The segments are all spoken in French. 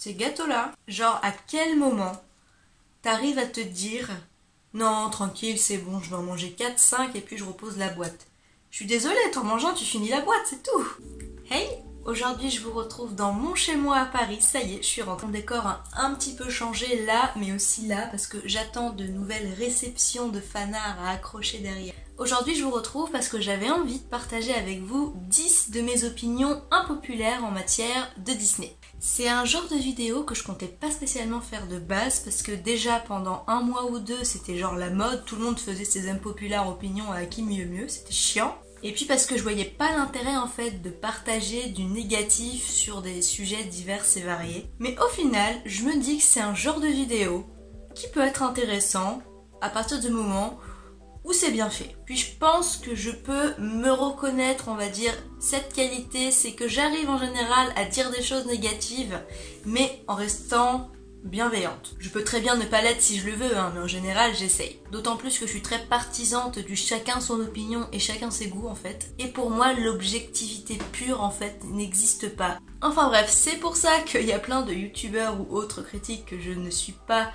ces gâteaux-là. Genre, à quel moment t'arrives à te dire « Non, tranquille, c'est bon, je vais en manger 4, 5 et puis je repose la boîte. » Je suis désolée, t'en mangeant, tu finis la boîte, c'est tout. Hey, aujourd'hui, je vous retrouve dans mon chez-moi à Paris. Ça y est, je suis rentrée. Mon décor a un petit peu changé là, mais aussi là, parce que j'attends de nouvelles réceptions de fanards à accrocher derrière. Aujourd'hui, je vous retrouve parce que j'avais envie de partager avec vous 10 de mes opinions impopulaires en matière de Disney. C'est un genre de vidéo que je comptais pas spécialement faire de base parce que déjà pendant un mois ou deux c'était genre la mode, tout le monde faisait ses impopulaires opinions à qui mieux, c'était chiant. Et puis parce que je voyais pas l'intérêt en fait de partager du négatif sur des sujets divers et variés. Mais au final, je me dis que c'est un genre de vidéo qui peut être intéressant à partir du moment où c'est bien fait. Puis je pense que je peux me reconnaître, on va dire, cette qualité, c'est que j'arrive en général à dire des choses négatives, mais en restant bienveillante. Je peux très bien ne pas l'être si je le veux, hein, mais en général j'essaye. D'autant plus que je suis très partisante du chacun son opinion et chacun ses goûts en fait. Et pour moi l'objectivité pure en fait n'existe pas. Enfin bref, c'est pour ça qu'il y a plein de youtubeurs ou autres critiques que je ne suis pas,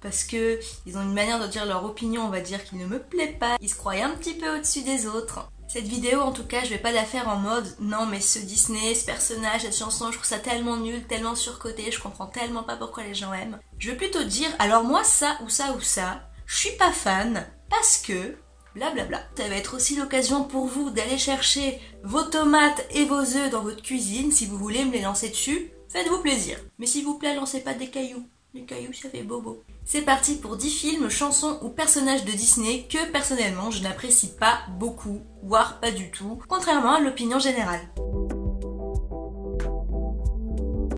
parce que ils ont une manière de dire leur opinion, on va dire, qui ne me plaît pas. Ils se croient un petit peu au-dessus des autres. Cette vidéo, en tout cas, je vais pas la faire en mode « Non, mais ce Disney, ce personnage, cette chanson, je trouve ça tellement nul, tellement surcoté, je comprends tellement pas pourquoi les gens aiment. » Je vais plutôt dire « Alors moi, ça ou ça ou ça, je suis pas fan parce que... » Blablabla. Ça va être aussi l'occasion pour vous d'aller chercher vos tomates et vos œufs dans votre cuisine. Si vous voulez me les lancer dessus, faites-vous plaisir. Mais s'il vous plaît, lancez pas des cailloux. Les cailloux, ça fait bobo. C'est parti pour 10 films, chansons ou personnages de Disney que personnellement je n'apprécie pas beaucoup, voire pas du tout, contrairement à l'opinion générale.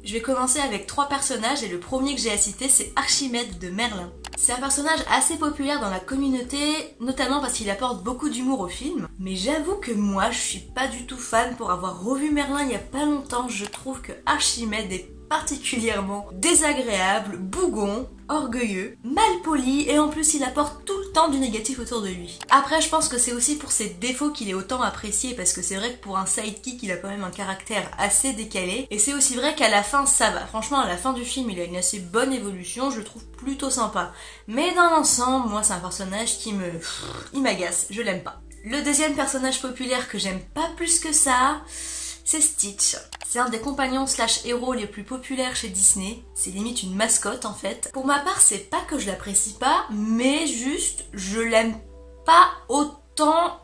Je vais commencer avec 3 personnages et le premier que j'ai à citer c'est Archimède de Merlin. C'est un personnage assez populaire dans la communauté, notamment parce qu'il apporte beaucoup d'humour au film. Mais j'avoue que moi je suis pas du tout fan. Pour avoir revu Merlin il y a pas longtemps, je trouve que Archimède est particulièrement désagréable, bougon, orgueilleux, mal poli et en plus il apporte tout le temps du négatif autour de lui. Après je pense que c'est aussi pour ses défauts qu'il est autant apprécié parce que c'est vrai que pour un sidekick il a quand même un caractère assez décalé et c'est aussi vrai qu'à la fin ça va. Franchement à la fin du film il a une assez bonne évolution, je le trouve plutôt sympa. Mais dans l'ensemble, moi c'est un personnage qui me... il m'agace, je l'aime pas. Le deuxième personnage populaire que j'aime pas plus que ça, c'est Stitch. C'est un des compagnons slash héros les plus populaires chez Disney. C'est limite une mascotte en fait. Pour ma part, c'est pas que je l'apprécie pas, mais juste je l'aime pas autant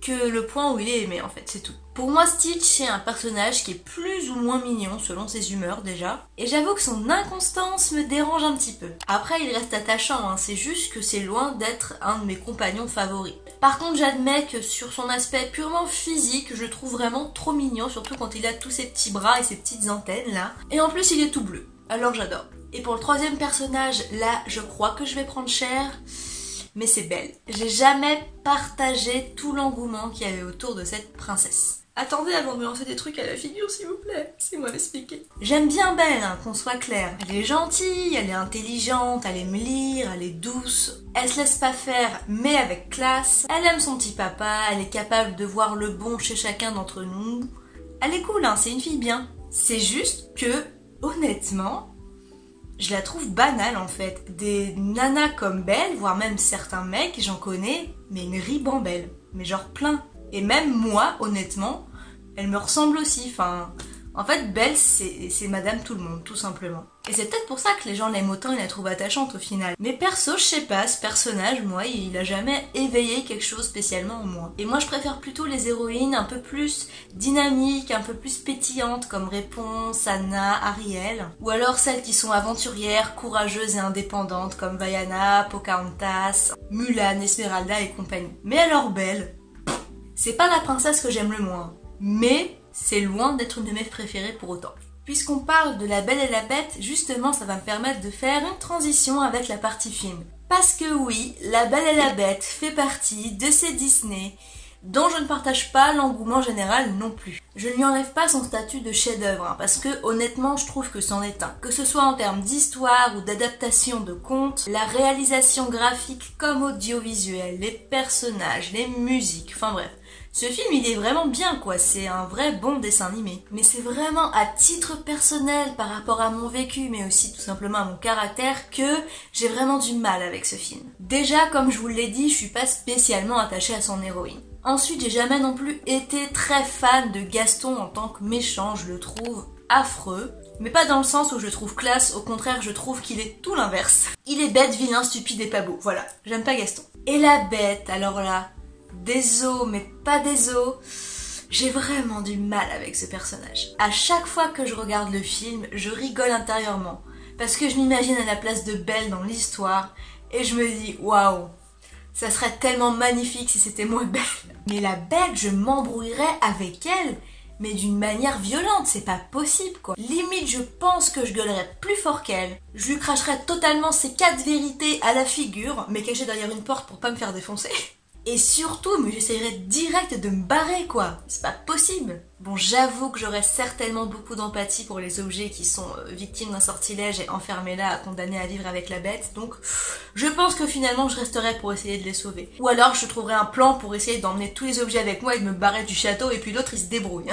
que le point où il est aimé en fait, c'est tout. Pour moi, Stitch c'est un personnage qui est plus ou moins mignon selon ses humeurs déjà. Et j'avoue que son inconstance me dérange un petit peu. Après, il reste attachant, hein. C'est juste que c'est loin d'être un de mes compagnons favoris. Par contre, j'admets que sur son aspect purement physique, je le trouve vraiment trop mignon, surtout quand il a tous ses petits bras et ses petites antennes là. Et en plus, il est tout bleu, alors j'adore. Et pour le troisième personnage, là, je crois que je vais prendre cher, mais c'est Belle. J'ai jamais partagé tout l'engouement qu'il y avait autour de cette princesse. Attendez avant de me lancer des trucs à la figure s'il vous plaît, c'est moi m'expliquer. J'aime bien Belle, hein, qu'on soit clair. Elle est gentille, elle est intelligente, elle aime lire, elle est douce. Elle se laisse pas faire, mais avec classe. Elle aime son petit papa, elle est capable de voir le bon chez chacun d'entre nous. Elle est cool, hein, c'est une fille bien. C'est juste que, honnêtement, je la trouve banale en fait. Des nanas comme Belle, voire même certains mecs, j'en connais, mais une ribambelle. Mais genre plein. Et même moi, honnêtement, elle me ressemble aussi. Enfin, en fait, Belle, c'est Madame Tout le Monde, tout simplement. Et c'est peut-être pour ça que les gens l'aiment autant et la trouvent attachante au final. Mais perso, je sais pas, ce personnage, moi, il a jamais éveillé quelque chose spécialement en moi. Et moi, je préfère plutôt les héroïnes un peu plus dynamiques, un peu plus pétillantes, comme Raiponce, Anna, Ariel. Ou alors celles qui sont aventurières, courageuses et indépendantes, comme Vaiana, Pocahontas, Mulan, Esmeralda et compagnie. Mais alors Belle... c'est pas la princesse que j'aime le moins, mais c'est loin d'être une de mes préférées pour autant. Puisqu'on parle de La Belle et la Bête, justement ça va me permettre de faire une transition avec la partie film. Parce que oui, La Belle et la Bête fait partie de ces Disney dont je ne partage pas l'engouement général non plus. Je ne lui enlève pas son statut de chef-d'œuvre, hein, parce que honnêtement je trouve que c'en est un. Que ce soit en termes d'histoire ou d'adaptation de contes, la réalisation graphique comme audiovisuelle, les personnages, les musiques, enfin bref. Ce film, il est vraiment bien, quoi. C'est un vrai bon dessin animé. Mais c'est vraiment à titre personnel, par rapport à mon vécu, mais aussi tout simplement à mon caractère, que j'ai vraiment du mal avec ce film. Déjà, comme je vous l'ai dit, je suis pas spécialement attachée à son héroïne. Ensuite, j'ai jamais non plus été très fan de Gaston en tant que méchant, je le trouve affreux. Mais pas dans le sens où je le trouve classe, au contraire je trouve qu'il est tout l'inverse. Il est bête, vilain, stupide et pas beau, voilà, j'aime pas Gaston. Et la bête, alors là, désolé, mais pas désolé, j'ai vraiment du mal avec ce personnage. À chaque fois que je regarde le film, je rigole intérieurement, parce que je m'imagine à la place de Belle dans l'histoire, et je me dis waouh, ça serait tellement magnifique si c'était moi Belle. Mais la bête, je m'embrouillerais avec elle, mais d'une manière violente, c'est pas possible quoi. Limite, je pense que je gueulerais plus fort qu'elle. Je lui cracherais totalement ses 4 vérités à la figure, mais cachée derrière une porte pour pas me faire défoncer. Et surtout, mais j'essayerais direct de me barrer quoi. C'est pas possible. Bon, j'avoue que j'aurais certainement beaucoup d'empathie pour les objets qui sont victimes d'un sortilège et enfermés là, condamnés à vivre avec la bête. Donc, je pense que finalement, je resterais pour essayer de les sauver. Ou alors, je trouverais un plan pour essayer d'emmener tous les objets avec moi et de me barrer du château. Et puis l'autre, il se débrouille.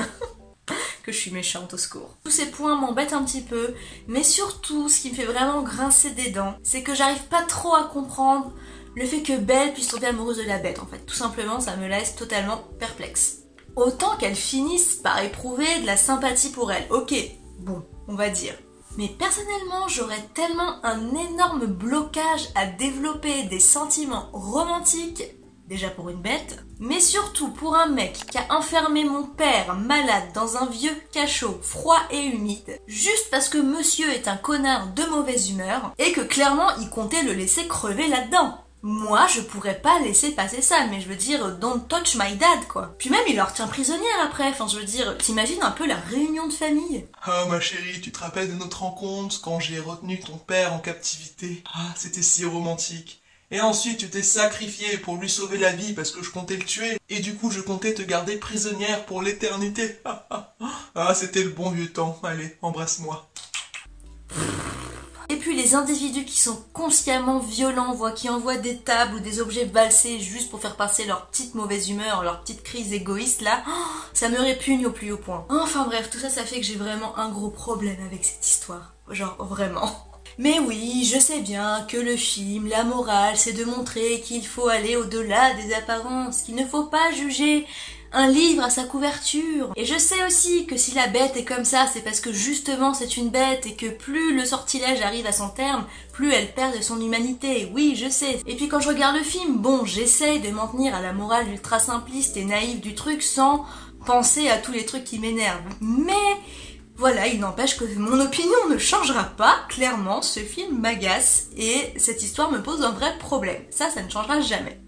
Que je suis méchante, au secours. Tous ces points m'embêtent un petit peu. Mais surtout, ce qui me fait vraiment grincer des dents, c'est que j'arrive pas trop à comprendre le fait que Belle puisse tomber amoureuse de la bête. En fait, tout simplement, ça me laisse totalement perplexe. Autant qu'elle finisse par éprouver de la sympathie pour elle. Ok, bon, on va dire. Mais personnellement, j'aurais tellement un énorme blocage à développer des sentiments romantiques, déjà pour une bête, mais surtout pour un mec qui a enfermé mon père malade dans un vieux cachot froid et humide, juste parce que monsieur est un connard de mauvaise humeur et que clairement il comptait le laisser crever là-dedans. Moi, je pourrais pas laisser passer ça, mais je veux dire, don't touch my dad, quoi. Puis même, il leur tient prisonnière après, enfin, je veux dire, t'imagines un peu la réunion de famille. Ah, ma chérie, tu te rappelles de notre rencontre quand j'ai retenu ton père en captivité? Ah, c'était si romantique. Et ensuite, tu t'es sacrifiée pour lui sauver la vie parce que je comptais le tuer, et du coup, je comptais te garder prisonnière pour l'éternité. Ah, c'était le bon vieux temps. Allez, embrasse-moi. Et puis les individus qui sont consciemment violents, qui envoient des tables ou des objets valsés juste pour faire passer leur petite mauvaise humeur, leur petite crise égoïste là, ça me répugne au plus haut point. Enfin bref, tout ça, ça fait que j'ai vraiment un gros problème avec cette histoire. Genre vraiment. Mais oui, je sais bien que le film, la morale, c'est de montrer qu'il faut aller au-delà des apparences, qu'il ne faut pas juger un livre à sa couverture. Et je sais aussi que si la bête est comme ça, c'est parce que justement c'est une bête et que plus le sortilège arrive à son terme, plus elle perd de son humanité. Oui, je sais. Et puis quand je regarde le film, bon, j'essaye de m'en tenir à la morale ultra simpliste et naïve du truc sans penser à tous les trucs qui m'énervent. Mais voilà, il n'empêche que mon opinion ne changera pas. Clairement, ce film m'agace et cette histoire me pose un vrai problème. Ça, ça ne changera jamais.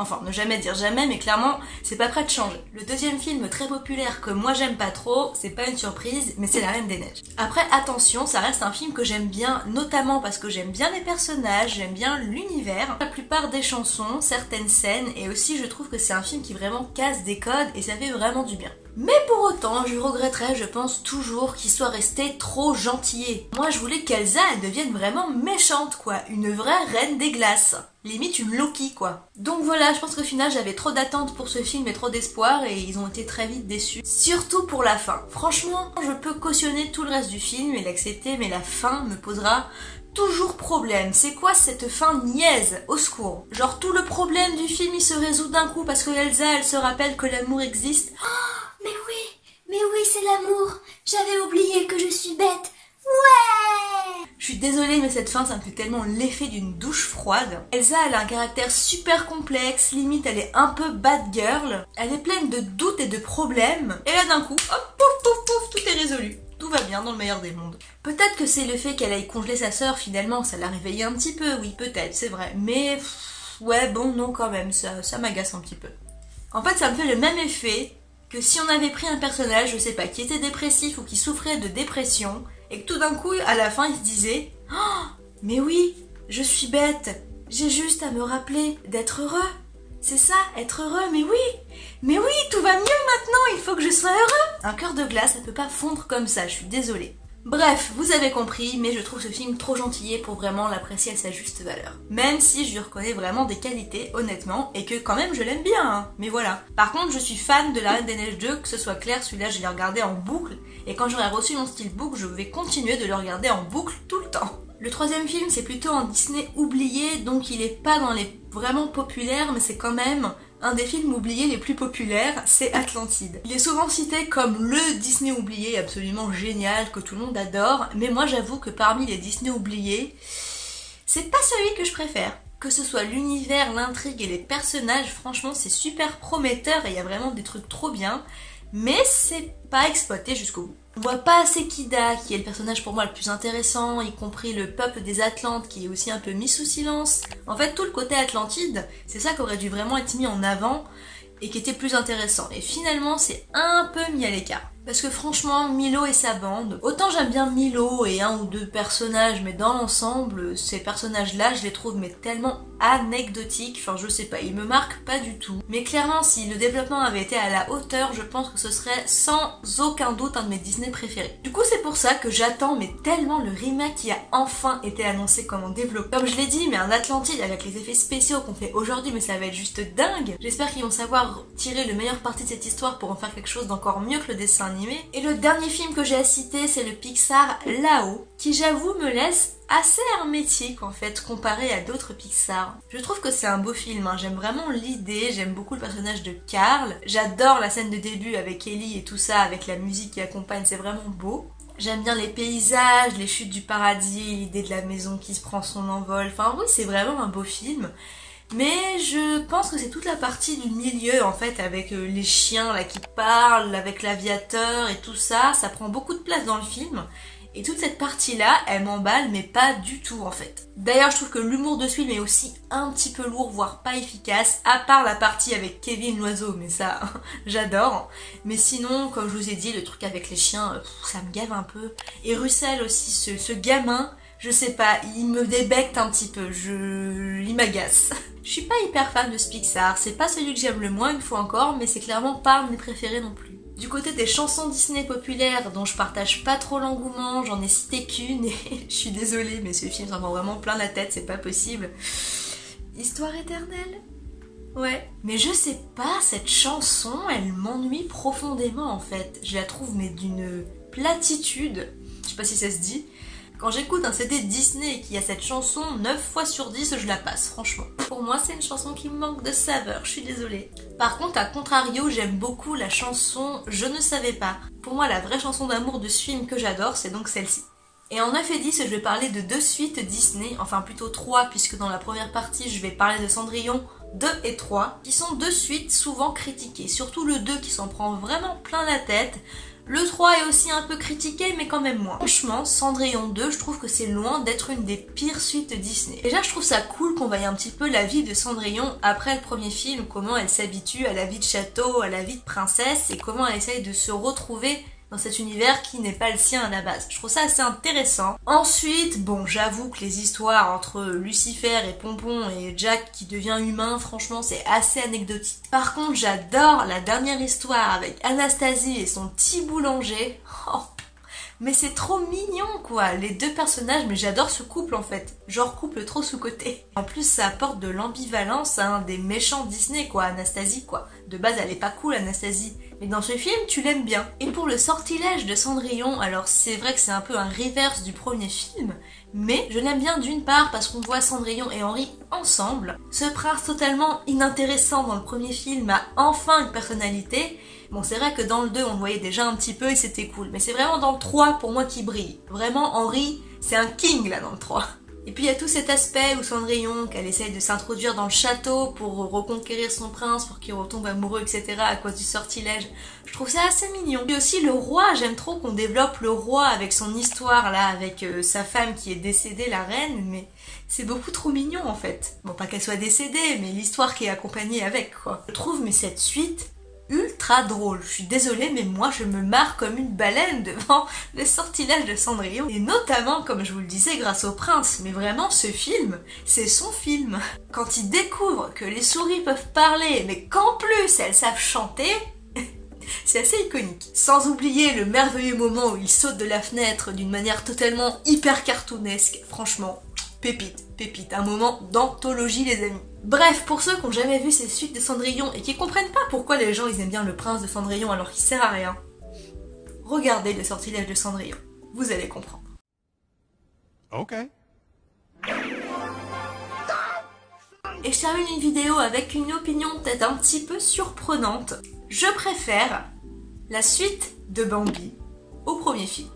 Enfin, ne jamais dire jamais, mais clairement, c'est pas prêt de changer. Le deuxième film très populaire que moi j'aime pas trop, c'est pas une surprise, mais c'est La Reine des Neiges. Après, attention, ça reste un film que j'aime bien, notamment parce que j'aime bien les personnages, j'aime bien l'univers, la plupart des chansons, certaines scènes, et aussi je trouve que c'est un film qui vraiment casse des codes, et ça fait vraiment du bien. Mais pour autant, je regretterais, je pense, toujours qu'il soit resté trop gentillé. Moi, je voulais qu'Elsa, elle devienne vraiment méchante, quoi. Une vraie reine des glaces. Limite une Loki, quoi. Donc voilà, je pense qu'au final, j'avais trop d'attentes pour ce film et trop d'espoir, et ils ont été très vite déçus. Surtout pour la fin. Franchement, je peux cautionner tout le reste du film et l'accepter, mais la fin me posera toujours problème. C'est quoi cette fin niaise? Au secours. Genre, tout le problème du film, il se résout d'un coup parce que Elsa, elle se rappelle que l'amour existe. Mais oui, c'est l'amour. J'avais oublié que je suis bête. Ouais! Je suis désolée, mais cette fin, ça me fait tellement l'effet d'une douche froide. Elsa, elle a un caractère super complexe, limite, elle est un peu bad girl. Elle est pleine de doutes et de problèmes. Et là, d'un coup, hop, pouf, pouf, pouf, tout est résolu. Tout va bien dans le meilleur des mondes. Peut-être que c'est le fait qu'elle aille congeler sa sœur, finalement, ça l'a réveillée un petit peu, oui, peut-être, c'est vrai. Mais, ouais, bon, non, quand même, ça m'agace un petit peu. En fait, ça me fait le même effet que si on avait pris un personnage, je sais pas, qui était dépressif ou qui souffrait de dépression, et que tout d'un coup, à la fin, il se disait « Oh, mais oui, je suis bête, j'ai juste à me rappeler d'être heureux. C'est ça, être heureux, mais oui, tout va mieux maintenant, il faut que je sois heureux. » Un cœur de glace, ça peut pas fondre comme ça, je suis désolée. Bref, vous avez compris, mais je trouve ce film trop gentillet pour vraiment l'apprécier à sa juste valeur. Même si je lui reconnais vraiment des qualités, honnêtement, et que quand même je l'aime bien, hein, mais voilà. Par contre, je suis fan de La Reine des Neiges 2, que ce soit clair, celui-là je l'ai regardé en boucle, et quand j'aurai reçu mon steelbook, je vais continuer de le regarder en boucle tout le temps. Le troisième film, c'est plutôt un Disney oublié, donc il est pas dans les vraiment populaires, mais c'est quand même un des films oubliés les plus populaires, c'est Atlantide. Il est souvent cité comme le Disney oublié, absolument génial, que tout le monde adore, mais moi j'avoue que parmi les Disney oubliés, c'est pas celui que je préfère. Que ce soit l'univers, l'intrigue et les personnages, franchement c'est super prometteur et il y a vraiment des trucs trop bien, mais c'est pas exploité jusqu'au bout. On voit pas assez Kida, qui est le personnage pour moi le plus intéressant, y compris le peuple des Atlantes qui est aussi un peu mis sous silence. En fait, tout le côté Atlantide, c'est ça qui aurait dû vraiment être mis en avant et qui était plus intéressant. Et finalement, c'est un peu mis à l'écart. Parce que franchement, Milo et sa bande, autant j'aime bien Milo et un ou deux personnages, mais dans l'ensemble, ces personnages-là, je les trouve mais tellement anecdotiques, enfin je sais pas, ils me marquent pas du tout. Mais clairement, si le développement avait été à la hauteur, je pense que ce serait sans aucun doute un de mes Disney préférés. Du coup, c'est pour ça que j'attends mais tellement le remake qui a enfin été annoncé comme en développement. Comme je l'ai dit, mais un Atlantide avec les effets spéciaux qu'on fait aujourd'hui, mais ça va être juste dingue. J'espère qu'ils vont savoir tirer le meilleur parti de cette histoire pour en faire quelque chose d'encore mieux que le dessin animé. Et le dernier film que j'ai à citer, c'est le Pixar Là-haut, qui j'avoue me laisse assez hermétique en fait comparé à d'autres Pixar. Je trouve que c'est un beau film, hein. J'aime vraiment l'idée, j'aime beaucoup le personnage de Karl, j'adore la scène de début avec Ellie et tout ça, avec la musique qui accompagne, c'est vraiment beau. J'aime bien les paysages, les chutes du paradis, l'idée de la maison qui se prend son envol, enfin oui c'est vraiment un beau film. Mais je pense que c'est toute la partie du milieu en fait, avec les chiens là qui parlent, avec l'aviateur et tout ça, ça prend beaucoup de place dans le film. Et toute cette partie-là, elle m'emballe, mais pas du tout en fait. D'ailleurs, je trouve que l'humour de ce film est aussi un petit peu lourd, voire pas efficace, à part la partie avec Kevin l'oiseau, mais ça, j'adore. Mais sinon, comme je vous ai dit, le truc avec les chiens, ça me gave un peu. Et Russell aussi, ce gamin, je sais pas, il me débecte un petit peu, il m'agace. Je suis pas hyper fan de ce Pixar, c'est pas celui que j'aime le moins une fois encore, mais c'est clairement pas un de mes préférés non plus. Du côté des chansons Disney populaires dont je partage pas trop l'engouement, j'en ai cité qu'une et je suis désolée mais ce film s'en prend vraiment plein la tête, c'est pas possible. Histoire éternelle ? Ouais. Mais je sais pas, cette chanson elle m'ennuie profondément en fait, je la trouve mais d'une platitude, je sais pas si ça se dit. Quand j'écoute un CD Disney et qu'il y a cette chanson, 9 fois sur 10, je la passe, franchement. Pour moi, c'est une chanson qui manque de saveur, je suis désolée. Par contre, à contrario, j'aime beaucoup la chanson Je ne savais pas. Pour moi, la vraie chanson d'amour de ce film que j'adore, c'est donc celle-ci. Et en 9 et 10, je vais parler de deux suites Disney, enfin plutôt 3, puisque dans la première partie, je vais parler de Cendrillon 2 et 3, qui sont deux suites souvent critiquées, surtout le 2 qui s'en prend vraiment plein la tête. Le 3 est aussi un peu critiqué, mais quand même moins. Franchement, Cendrillon 2, je trouve que c'est loin d'être une des pires suites Disney. Déjà, je trouve ça cool qu'on voie un petit peu la vie de Cendrillon après le premier film, comment elle s'habitue à la vie de château, à la vie de princesse, et comment elle essaye de se retrouver dans cet univers qui n'est pas le sien à la base. Je trouve ça assez intéressant. Ensuite, bon, j'avoue que les histoires entre Lucifer et Pompon et Jack qui devient humain, franchement, c'est assez anecdotique. Par contre, j'adore la dernière histoire avec Anastasie et son petit boulanger. Oh, mais c'est trop mignon quoi, les deux personnages, mais j'adore ce couple en fait. Genre couple trop sous-côté. En plus, ça apporte de l'ambivalence à un des méchants Disney quoi, Anastasie quoi. De base, elle est pas cool Anastasie. Mais dans ce film, tu l'aimes bien. Et pour le sortilège de Cendrillon, alors c'est vrai que c'est un peu un reverse du premier film, mais je l'aime bien d'une part parce qu'on voit Cendrillon et Henri ensemble. Ce prince totalement inintéressant dans le premier film a enfin une personnalité. Bon, c'est vrai que dans le 2, on le voyait déjà un petit peu et c'était cool, mais c'est vraiment dans le 3 pour moi qui brille. Vraiment, Henri, c'est un king là dans le 3. Et puis il y a tout cet aspect où Cendrillon, qu'elle essaye de s'introduire dans le château pour reconquérir son prince, pour qu'il retombe amoureux, etc. à cause du sortilège. Je trouve ça assez mignon. Et aussi le roi, j'aime trop qu'on développe le roi avec son histoire là, avec sa femme qui est décédée, la reine, mais c'est beaucoup trop mignon en fait. Bon, pas qu'elle soit décédée, mais l'histoire qui est accompagnée avec quoi. Je trouve mais cette suite ultra drôle. Je suis désolée, mais moi je me marre comme une baleine devant le sortilège de Cendrillon. Et notamment, comme je vous le disais, grâce au prince. Mais vraiment, ce film, c'est son film. Quand il découvre que les souris peuvent parler, mais qu'en plus elles savent chanter, C'est assez iconique. Sans oublier le merveilleux moment où il saute de la fenêtre d'une manière totalement hyper cartoonesque. Franchement, pépite, pépite. Un moment d'anthologie, les amis. Bref, pour ceux qui n'ont jamais vu ces suites de Cendrillon et qui comprennent pas pourquoi les gens ils aiment bien le prince de Cendrillon alors qu'il sert à rien, regardez Le Sortilège de Cendrillon. Vous allez comprendre. Ok. Et je termine une vidéo avec une opinion peut-être un petit peu surprenante. Je préfère la suite de Bambi au premier film.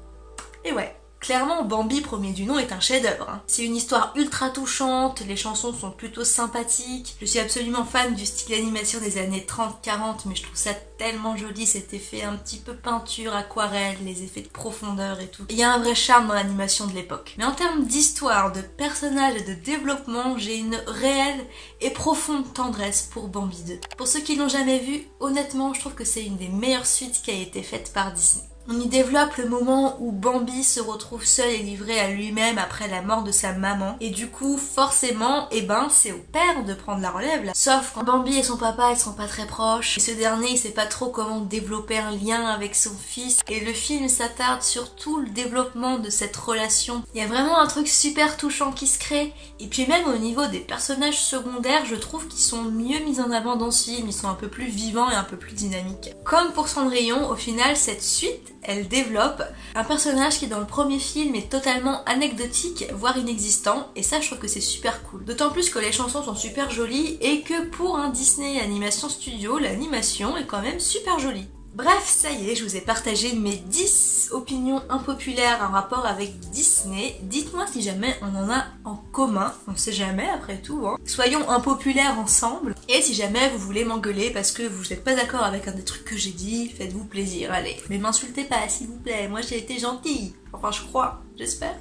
Et ouais, clairement Bambi premier du nom est un chef-d'œuvre. Hein. C'est une histoire ultra touchante, les chansons sont plutôt sympathiques. Je suis absolument fan du style d'animation des années 30-40, mais je trouve ça tellement joli, cet effet un petit peu peinture, aquarelle, les effets de profondeur et tout. Il y a un vrai charme dans l'animation de l'époque. Mais en termes d'histoire, de personnages et de développement, j'ai une réelle et profonde tendresse pour Bambi 2. Pour ceux qui l'ont jamais vu, honnêtement, je trouve que c'est une des meilleures suites qui a été faite par Disney. On y développe le moment où Bambi se retrouve seul et livré à lui-même après la mort de sa maman. Et du coup, forcément, eh ben, c'est au père de prendre la relève là. Sauf quand Bambi et son papa, ils sont pas très proches. Et ce dernier, il sait pas trop comment développer un lien avec son fils. Et le film s'attarde sur tout le développement de cette relation. Il y a vraiment un truc super touchant qui se crée. Et puis même au niveau des personnages secondaires, je trouve qu'ils sont mieux mis en avant dans ce film. Ils sont un peu plus vivants et un peu plus dynamiques. Comme pour Cendrillon, au final, cette suite, elle développe un personnage qui dans le premier film est totalement anecdotique, voire inexistant, et ça je trouve que c'est super cool. D'autant plus que les chansons sont super jolies et que pour un Disney Animation Studio, l'animation est quand même super jolie. Bref, ça y est, je vous ai partagé mes 10 opinions impopulaires en rapport avec Disney. Dites-moi si jamais on en a en commun, on sait jamais après tout, hein. Soyons impopulaires ensemble. Et si jamais vous voulez m'engueuler parce que vous n'êtes pas d'accord avec un des trucs que j'ai dit, faites-vous plaisir, allez. Mais m'insultez pas, s'il vous plaît, moi j'ai été gentille. Enfin, je crois, j'espère.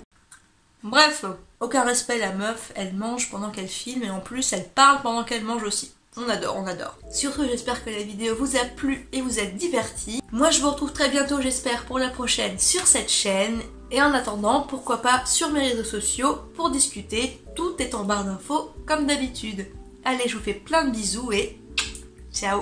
Bref, aucun respect, la meuf, elle mange pendant qu'elle filme et en plus elle parle pendant qu'elle mange aussi. On adore, on adore. Surtout, j'espère que la vidéo vous a plu et vous a diverti. Moi, je vous retrouve très bientôt, j'espère, pour la prochaine sur cette chaîne. Et en attendant, pourquoi pas sur mes réseaux sociaux pour discuter. Tout est en barre d'infos, comme d'habitude. Allez, je vous fais plein de bisous et ciao!